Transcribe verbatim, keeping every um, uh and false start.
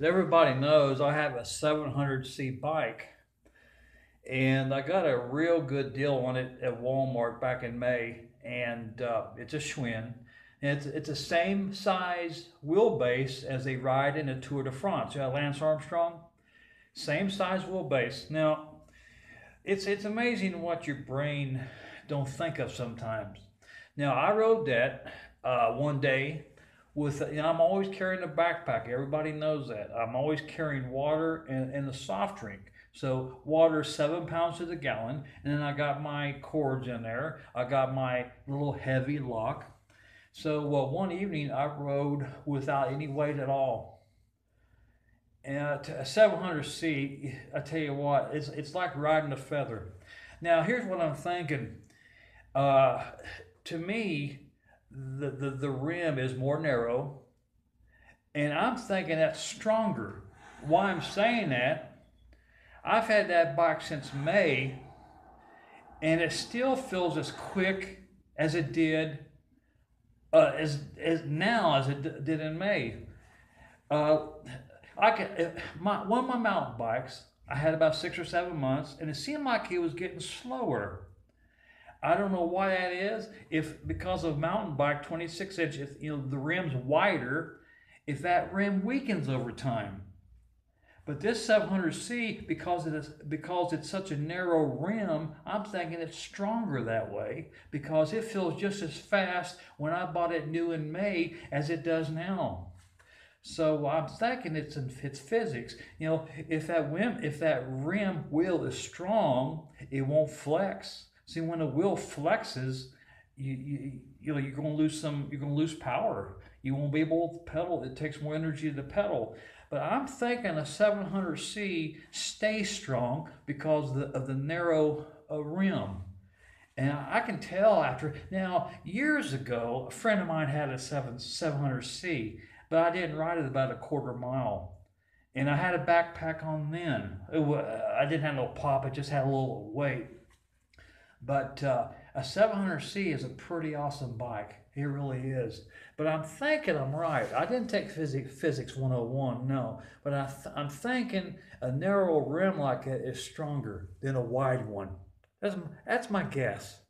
As everybody knows, I have a seven hundred C bike, and I got a real good deal on it at Walmart back in May, and uh, it's a Schwinn. And it's, it's the same size wheelbase as they ride in a Tour de France. You know, Lance Armstrong, same size wheelbase. Now, it's, it's amazing what your brain don't think of sometimes. Now, I rode that uh, one day with, and I'm always carrying a backpack. Everybody knows that. I'm always carrying water and, and a soft drink. So water, seven pounds to the gallon. And then I got my cords in there. I got my little heavy lock. So well, one evening I rode without any weight at all, and a seven hundred C, I tell you what, it's, it's like riding a feather. Now here's what I'm thinking. Uh, to me, the, the, the rim is more narrow, and I'm thinking that's stronger. Why I'm saying that, I've had that bike since May, and it still feels as quick as it did Uh, as, as now as it d did in May. Uh, I could, my, one of my mountain bikes, I had about six or seven months, and it seemed like it was getting slower. I don't know why that is. If because of mountain bike twenty-six inch, if you know the rim's wider, if that rim weakens over time. But this seven hundred C, because it is, because it's such a narrow rim, I'm thinking it's stronger that way, because it feels just as fast when I bought it new in May as it does now. So I'm thinking it's in, it's physics. You know, if that rim, if that rim wheel is strong, it won't flex. See, when the wheel flexes, you you you know you're going to lose some, you're going to lose power. You won't be able to pedal. It takes more energy to pedal. But I'm thinking a seven hundred C stays strong because of the, of the narrow uh, rim. And I can tell after, now years ago, a friend of mine had a seven hundred C, but I didn't ride it about a quarter mile. And I had a backpack on then. It was, I didn't have no pop, it just had a little weight. But uh, a seven hundred C is a pretty awesome bike. It really is. But I'm thinking I'm right. I didn't take physics one oh one, no. But I th I'm thinking a narrow rim like it is stronger than a wide one. That's, that's my guess.